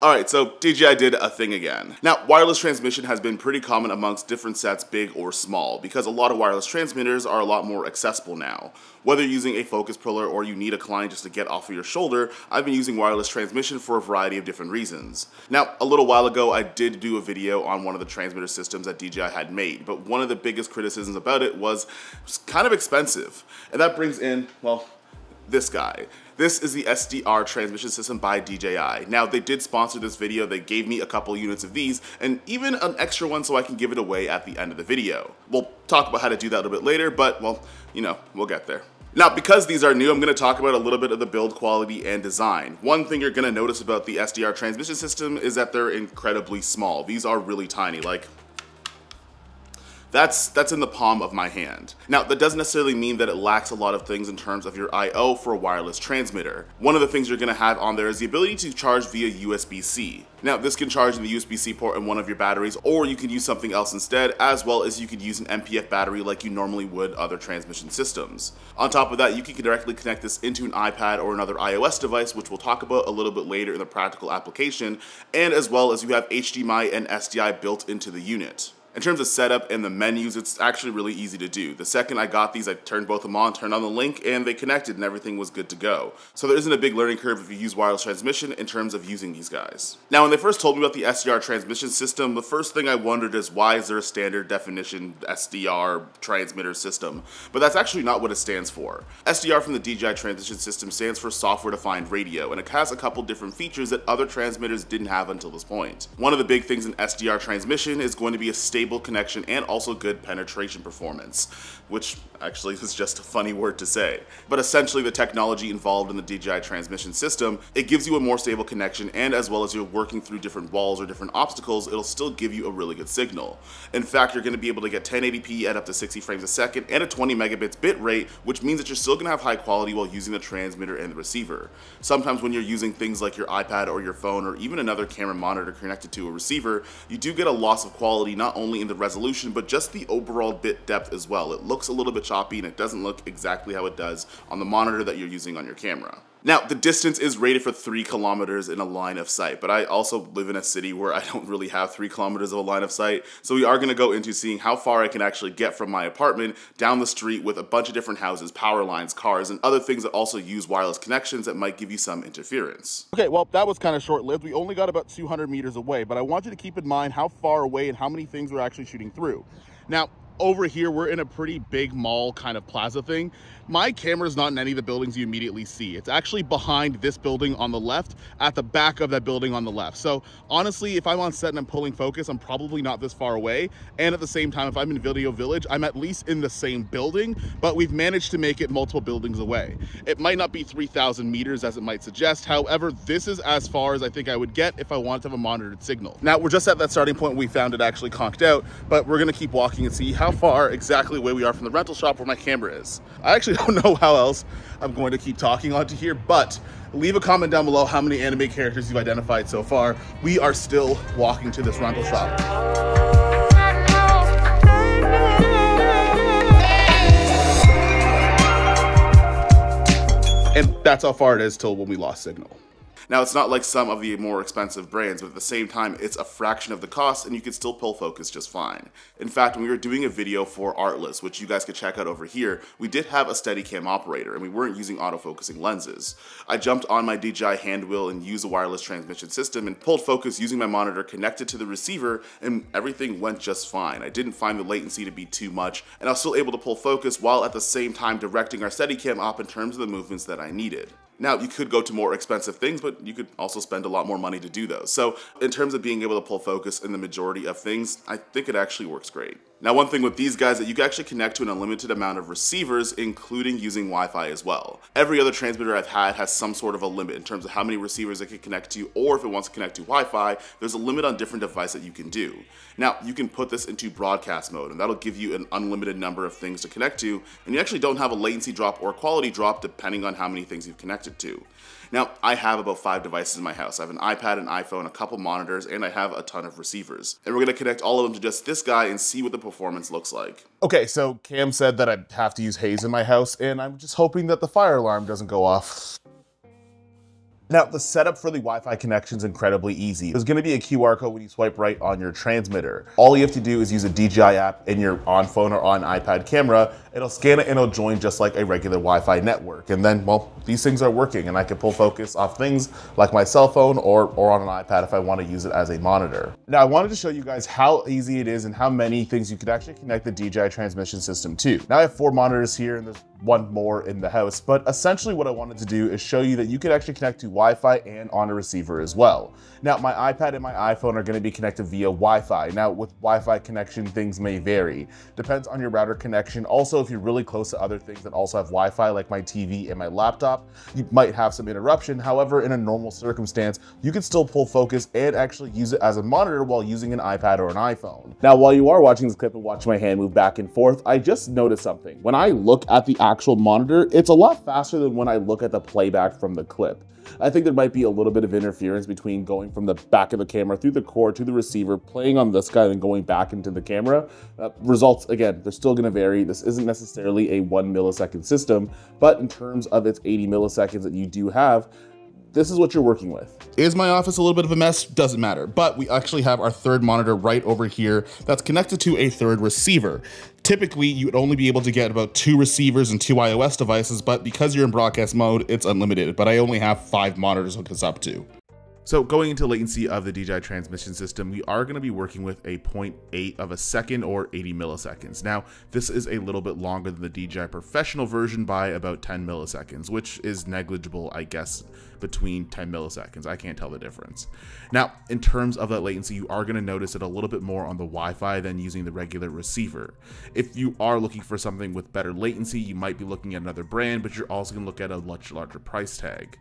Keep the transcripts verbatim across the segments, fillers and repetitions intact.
All right, so D J I did a thing again. Now, wireless transmission has been pretty common amongst different sets, big or small, because a lot of wireless transmitters are a lot more accessible now. Whether you're using a Focus Pro or you need a client just to get off of your shoulder, I've been using wireless transmission for a variety of different reasons. Now, a little while ago, I did do a video on one of the transmitter systems that D J I had made, but one of the biggest criticisms about it was it was kind of expensive. And that brings in, well, this guy. This is the S D R transmission system by D J I. Now, they did sponsor this video. They gave me a couple units of these and even an extra one so I can give it away at the end of the video. We'll talk about how to do that a little bit later, but well, you know, we'll get there. Now, because these are new, I'm gonna talk about a little bit of the build quality and design. One thing you're gonna notice about the S D R transmission system is that they're incredibly small. These are really tiny, like, That's, that's in the palm of my hand. Now, that doesn't necessarily mean that it lacks a lot of things in terms of your I O for a wireless transmitter. One of the things you're gonna have on there is the ability to charge via U S B C. Now, this can charge in the U S B C port in one of your batteries, or you can use something else instead, as well as you could use an N P F battery like you normally would other transmission systems. On top of that, you can directly connect this into an iPad or another iOS device, which we'll talk about a little bit later in the practical application, and as well as you have H D M I and S D I built into the unit. In terms of setup and the menus, it's actually really easy to do. The second I got these, I turned both of them on, turned on the link, and they connected and everything was good to go. So there isn't a big learning curve if you use wireless transmission in terms of using these guys. Now, when they first told me about the S D R transmission system, the first thing I wondered is why is there a standard definition S D R transmitter system? But that's actually not what it stands for. S D R from the D J I transmission system stands for Software Defined Radio, and it has a couple different features that other transmitters didn't have until this point. One of the big things in S D R transmission is going to be a stable connection and also good penetration performance, which actually is just a funny word to say. But essentially the technology involved in the D J I transmission system, it gives you a more stable connection, and as well as you're working through different walls or different obstacles, it'll still give you a really good signal. In fact, you're gonna be able to get ten eighty p at up to sixty frames a second and a twenty megabits bit rate, which means that you're still gonna have high quality while using the transmitter and the receiver. Sometimes when you're using things like your iPad or your phone or even another camera monitor connected to a receiver, you do get a loss of quality not only in the resolution, but just the overall bit depth as well. It looks a little bit choppy and it doesn't look exactly how it does on the monitor that you're using on your camera. Now, the distance is rated for three kilometers in a line of sight, but I also live in a city where I don't really have three kilometers of a line of sight, so we are gonna go into seeing how far I can actually get from my apartment down the street with a bunch of different houses, power lines, cars, and other things that also use wireless connections that might give you some interference. Okay, well, that was kind of short-lived. We only got about two hundred meters away, but I want you to keep in mind how far away and how many things we're actually shooting through. Now, over here, we're in a pretty big mall kind of plaza thing. My camera's not in any of the buildings you immediately see. It's actually behind this building on the left, at the back of that building on the left. So honestly, if I'm on set and I'm pulling focus, I'm probably not this far away. And at the same time, if I'm in Video Village, I'm at least in the same building, but we've managed to make it multiple buildings away. It might not be three thousand meters as it might suggest. However, this is as far as I think I would get if I wanted to have a monitored signal. Now, we're just at that starting point we found it actually conked out, but we're gonna keep walking and see how How far exactly away we are from the rental shop where my camera is. I actually don't know how else I'm going to keep talking onto here, but leave a comment down below how many anime characters you've identified so far. We are still walking to this rental shop. And that's how far it is till when we lost signal. Now, it's not like some of the more expensive brands, but at the same time, it's a fraction of the cost and you can still pull focus just fine. In fact, when we were doing a video for Artlist, which you guys could check out over here, we did have a Steadicam operator and we weren't using auto-focusing lenses. I jumped on my D J I hand wheel and used a wireless transmission system and pulled focus using my monitor connected to the receiver, and everything went just fine. I didn't find the latency to be too much and I was still able to pull focus while at the same time directing our Steadicam op in terms of the movements that I needed. Now, you could go to more expensive things, but you could also spend a lot more money to do those. So in terms of being able to pull focus in the majority of things, I think it actually works great. Now, one thing with these guys that you can actually connect to an unlimited amount of receivers, including using Wi-Fi as well. Every other transmitter I've had has some sort of a limit in terms of how many receivers it can connect to, or if it wants to connect to Wi-Fi, there's a limit on different device that you can do. Now, you can put this into broadcast mode, and that'll give you an unlimited number of things to connect to, and you actually don't have a latency drop or quality drop depending on how many things you've connected to. Now, I have about five devices in my house. I have an iPad, an iPhone, a couple monitors, and I have a ton of receivers. And we're gonna connect all of them to just this guy and see what the performance looks like. Okay, so Cam said that I have to use haze in my house, and I'm just hoping that the fire alarm doesn't go off. Now, the setup for the Wi-Fi connection is incredibly easy. There's gonna be a Q R code when you swipe right on your transmitter. All you have to do is use a D J I app in your on phone or on iPad camera. It'll scan it and it'll join just like a regular Wi-Fi network. And then, well, these things are working and I can pull focus off things like my cell phone or, or on an iPad if I wanna use it as a monitor. Now, I wanted to show you guys how easy it is and how many things you could actually connect the D J I transmission system to. Now I have four monitors here and there's one more in the house, but essentially what I wanted to do is show you that you could actually connect to Wi-Fi and on a receiver as well. Now my iPad and my iPhone are gonna be connected via Wi-Fi. Now with Wi-Fi connection, things may vary. Depends on your router connection. Also, if you're really close to other things that also have Wi-Fi, like my T V and my laptop, you might have some interruption. However, in a normal circumstance, you can still pull focus and actually use it as a monitor while using an iPad or an iPhone. Now, while you are watching this clip and watching my hand move back and forth, I just noticed something. When I look at the actual monitor, it's a lot faster than when I look at the playback from the clip. I think there might be a little bit of interference between going from the back of the camera through the core to the receiver, playing on this guy, and going back into the camera. Uh, results, again, they're still gonna vary. This isn't necessarily a one millisecond system, but in terms of its eighty milliseconds that you do have, this is what you're working with. Is my office a little bit of a mess? Doesn't matter. But we actually have our third monitor right over here that's connected to a third receiver. Typically, you would only be able to get about two receivers and two iOS devices, but because you're in broadcast mode, it's unlimited. But I only have five monitors hooked us up to. So going into latency of the D J I transmission system, we are gonna be working with a zero point eight of a second or eighty milliseconds. Now, this is a little bit longer than the D J I professional version by about ten milliseconds, which is negligible, I guess, between ten milliseconds. I can't tell the difference. Now, in terms of that latency, you are gonna notice it a little bit more on the Wi-Fi than using the regular receiver. If you are looking for something with better latency, you might be looking at another brand, but you're also gonna look at a much larger price tag.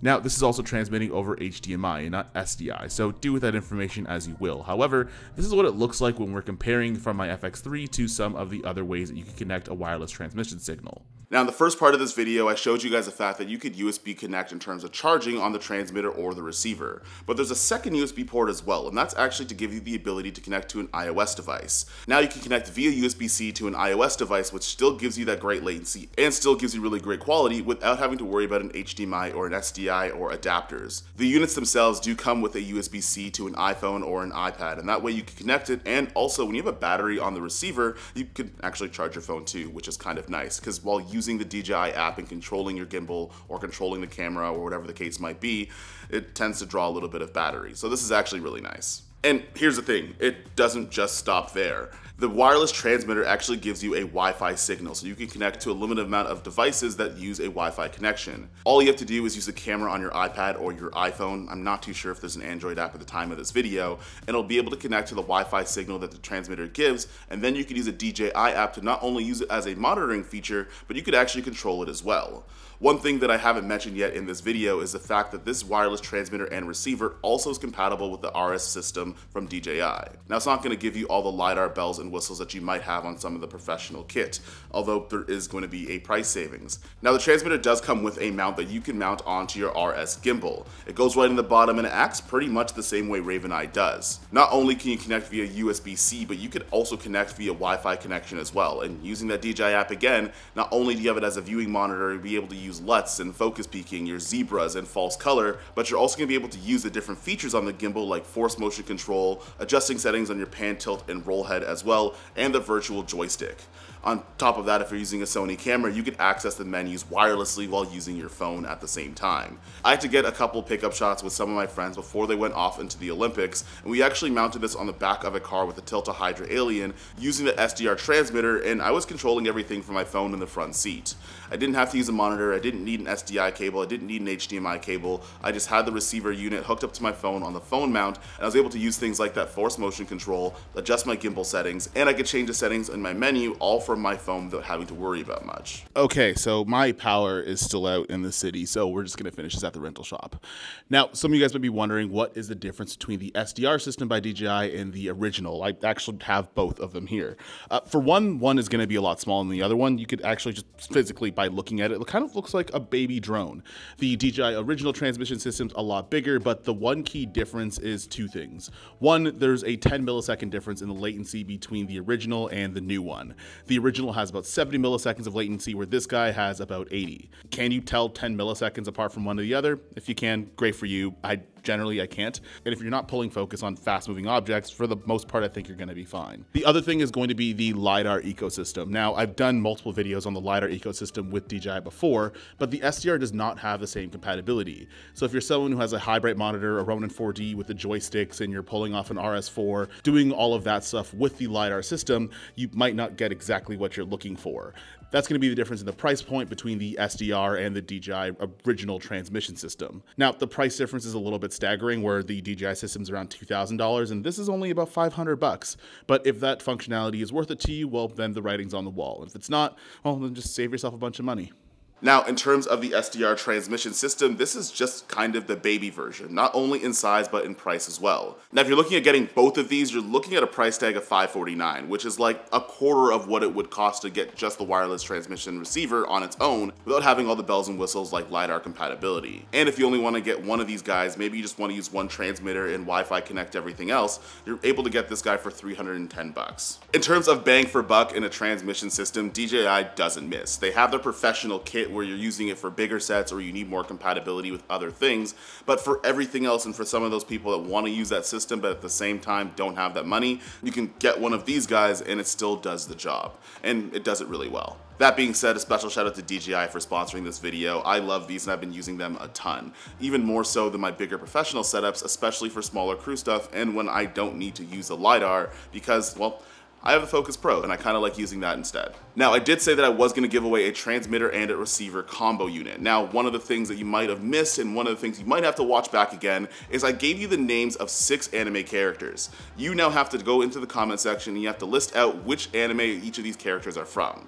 Now, this is also transmitting over H D M I and not S D I, so do with that information as you will. However, this is what it looks like when we're comparing from my F X three to some of the other ways that you can connect a wireless transmission signal. Now, in the first part of this video, I showed you guys the fact that you could U S B connect in terms of charging on the transmitter or the receiver. But there's a second U S B port as well, and that's actually to give you the ability to connect to an iOS device. Now you can connect via U S B C to an iOS device, which still gives you that great latency and still gives you really great quality without having to worry about an H D M I or an S D I or adapters. The units themselves do come with a U S B C to an iPhone or an iPad, and that way you can connect it, and also when you have a battery on the receiver, you can actually charge your phone too, which is kind of nice, because while you using the D J I app and controlling your gimbal or controlling the camera or whatever the case might be, it tends to draw a little bit of battery. So this is actually really nice. And here's the thing, it doesn't just stop there. The wireless transmitter actually gives you a Wi-Fi signal, so you can connect to a limited amount of devices that use a Wi-Fi connection. All you have to do is use the camera on your iPad or your iPhone, I'm not too sure if there's an Android app at the time of this video, and it'll be able to connect to the Wi-Fi signal that the transmitter gives, and then you could use a D J I app to not only use it as a monitoring feature, but you could actually control it as well. One thing that I haven't mentioned yet in this video is the fact that this wireless transmitter and receiver also is compatible with the R S system from D J I. Now, it's not going to give you all the LiDAR bells and whistles that you might have on some of the professional kit, although there is going to be a price savings. Now, the transmitter does come with a mount that you can mount onto your R S gimbal. It goes right in the bottom and it acts pretty much the same way RavenEye does. Not only can you connect via U S B C, but you could also connect via Wi-Fi connection as well. And using that D J I app again, not only do you have it as a viewing monitor, you'll be able to use L U Ts and focus peaking, your zebras and false color, but you're also going to be able to use the different features on the gimbal like force motion control, adjusting settings on your pan, tilt, and roll head as well. Well, and the virtual joystick. On top of that, if you're using a Sony camera, you can access the menus wirelessly while using your phone at the same time. I had to get a couple pickup shots with some of my friends before they went off into the Olympics, and we actually mounted this on the back of a car with a Tilta Hydra Alien using the S D R transmitter, and I was controlling everything from my phone in the front seat. I didn't have to use a monitor, I didn't need an S D I cable, I didn't need an H D M I cable, I just had the receiver unit hooked up to my phone on the phone mount, and I was able to use things like that force motion control, adjust my gimbal settings, and I could change the settings in my menu all from my phone without having to worry about much. Okay, so my power is still out in the city, so we're just gonna finish this at the rental shop. Now, some of you guys might be wondering what is the difference between the S D R system by D J I and the original. I actually have both of them here. Uh, for one, one is gonna be a lot smaller than the other one. You could actually just physically, by looking at it, it kind of looks like a baby drone. The D J I original transmission system's a lot bigger, but the one key difference is two things. One, there's a ten millisecond difference in the latency between the original and the new one. The original has about seventy milliseconds of latency, where this guy has about eighty. Can you tell ten milliseconds apart from one to the other? If you can, great for you. I generally I can't. And if you're not pulling focus on fast moving objects, for the most part, I think you're going to be fine. The other thing is going to be the LiDAR ecosystem. Now, I've done multiple videos on the LiDAR ecosystem with D J I before, but the S D R does not have the same compatibility. So if you're someone who has a high bright monitor, a Ronin four D with the joysticks, and you're pulling off an R S four, doing all of that stuff with the LiDAR system, you might not get exactly what you're looking for. That's going to be the difference in the price point between the S D R and the D J I original transmission system. Now, the price difference is a little bit staggering, where the D J I system's around two thousand dollars and this is only about five hundred bucks. But if that functionality is worth it to you, well, then the writing's on the wall. If it's not, well, then just save yourself a bunch of money. Now, in terms of the S D R transmission system, this is just kind of the baby version, not only in size, but in price as well. Now, if you're looking at getting both of these, you're looking at a price tag of five forty-nine, which is like a quarter of what it would cost to get just the wireless transmission receiver on its own without having all the bells and whistles like LiDAR compatibility. And if you only want to get one of these guys, maybe you just want to use one transmitter and Wi-Fi connect everything else, you're able to get this guy for three hundred ten bucks. In terms of bang for buck in a transmission system, D J I doesn't miss. They have their professional kit where you're using it for bigger sets or you need more compatibility with other things, but for everything else, and for some of those people that want to use that system but at the same time don't have that money, you can get one of these guys and it still does the job, and it does it really well. That being said, a special shout out to D J I for sponsoring this video. I love these and I've been using them a ton, even more so than my bigger professional setups, especially for smaller crew stuff and when I don't need to use the LiDAR because, well, I have a Focus Pro and I kind of like using that instead. Now, I did say that I was going to give away a transmitter and a receiver combo unit. Now, one of the things that you might have missed and one of the things you might have to watch back again is I gave you the names of six anime characters. You now have to go into the comment section and you have to list out which anime each of these characters are from.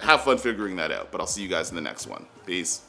Have fun figuring that out, but I'll see you guys in the next one. Peace.